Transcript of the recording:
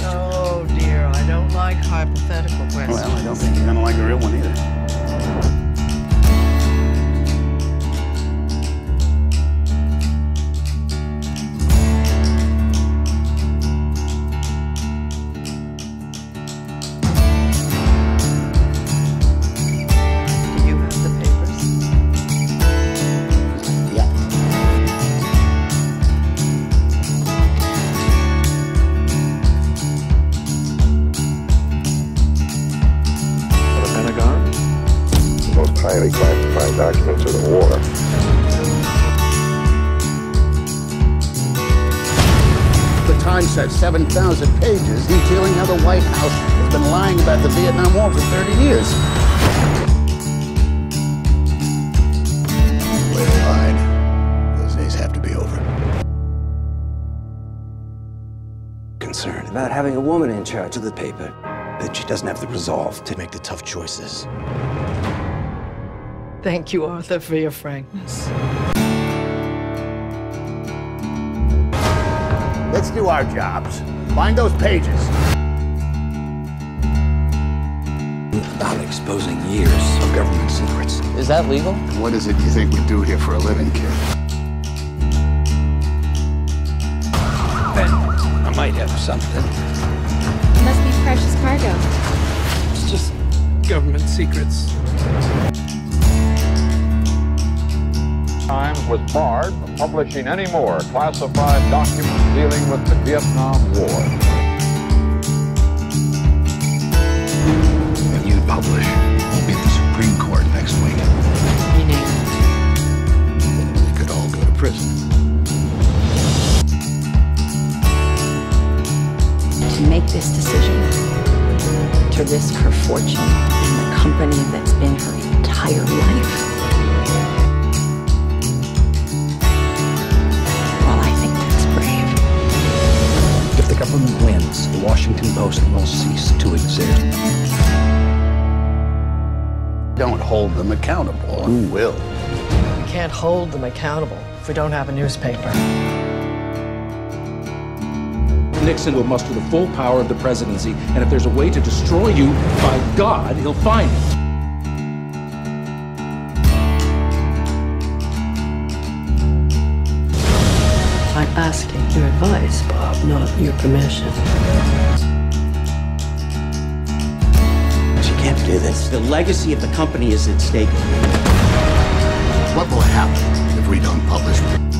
point. Oh, dear. I don't like hypothetical questions. Well, I don't think you're going to like a real one either. Highly classified documents of the war. The Times has 7,000 pages detailing how the White House has been lying about the Vietnam War for 30 years. They lied. Those days have to be over. Concerned about having a woman in charge of the paper, that she doesn't have the resolve to make the tough choices. Thank you, Arthur, for your frankness. Let's do our jobs. Find those pages. About exposing years of government secrets. Is that legal? What is it you think we do here for a living, kid? Then I might have something. It must be precious cargo. It's just government secrets. The Times was barred from publishing any more classified documents dealing with the Vietnam War. What you publish will be at the Supreme Court next week. Meaning? We could all go to prison. To make this decision, to risk her fortune and the company that's been her entire life. If the government wins, the Washington Post will cease to exist. Don't hold them accountable. Who will? We can't hold them accountable if we don't have a newspaper. Nixon will muster the full power of the presidency, and if there's a way to destroy you, by God, he'll find it. I'm asking your advice, Bob, not your permission. She can't do this. The legacy of the company is at stake. What will happen if we don't publish?